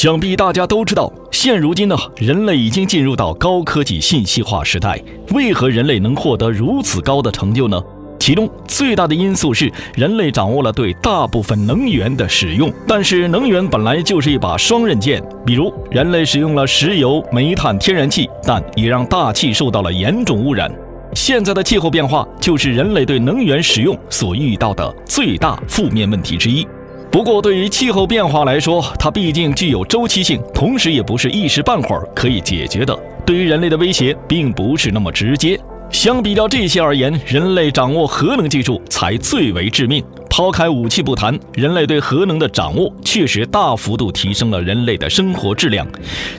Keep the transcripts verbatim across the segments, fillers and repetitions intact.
想必大家都知道，现如今呢，人类已经进入到高科技信息化时代。为何人类能获得如此高的成就呢？其中最大的因素是人类掌握了对大部分能源的使用。但是能源本来就是一把双刃剑，比如人类使用了石油、煤炭、天然气，但也让大气受到了严重污染。现在的气候变化就是人类对能源使用所遇到的最大负面问题之一。 不过，对于气候变化来说，它毕竟具有周期性，同时也不是一时半会儿可以解决的。对于人类的威胁，并不是那么直接。相比较这些而言，人类掌握核能技术才最为致命。抛开武器不谈，人类对核能的掌握确实大幅度提升了人类的生活质量。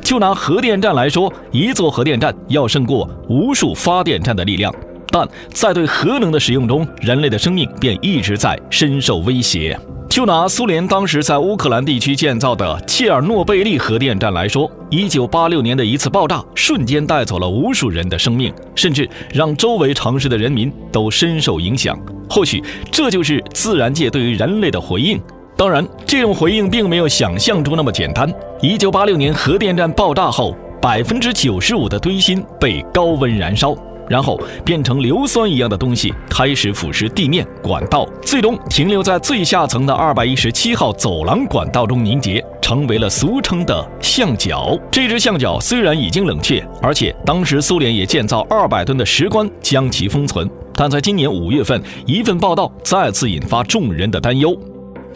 就拿核电站来说，一座核电站要胜过无数发电站的力量。但在对核能的使用中，人类的生命便一直在深受威胁。 就拿苏联当时在乌克兰地区建造的切尔诺贝利核电站来说， 一九八六年的一次爆炸瞬间带走了无数人的生命，甚至让周围城市的人民都深受影响。或许这就是自然界对于人类的回应。当然，这种回应并没有想象中那么简单。一九八六年核电站爆炸后， 百分之九十五 的堆芯被高温燃烧。 然后变成硫酸一样的东西，开始腐蚀地面管道，最终停留在最下层的二百一十七号走廊管道中凝结，成为了俗称的橡胶。这只橡胶虽然已经冷却，而且当时苏联也建造二百吨的石棺将其封存，但在今年五月份，一份报道再次引发众人的担忧。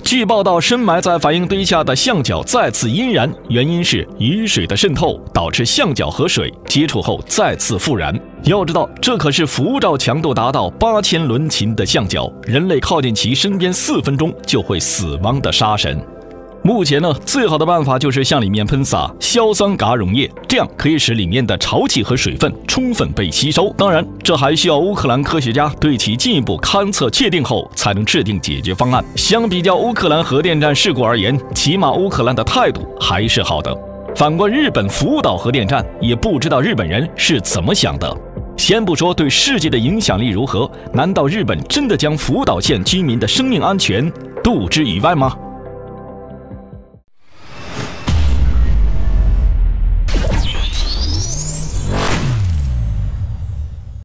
据报道，深埋在反应堆下的橡胶再次阴燃，原因是雨水的渗透导致橡胶和水接触后再次复燃。要知道，这可是辐照强度达到八千伦琴的橡胶，人类靠近其身边四分钟就会死亡的杀神。目前呢，最好的办法就是向里面喷洒硝酸铬溶液，这样可以使里面的潮气和水分充分被吸收。当然，这还需要乌克兰科学家对其进一步勘测确定后，才能制定解决方案。相比较乌克兰核电站事故而言，起码乌克兰的态度还是好的。反观日本福岛核电站，也不知道日本人是怎么想的。先不说对世界的影响力如何，难道日本真的将福岛县居民的生命安全置之于外吗？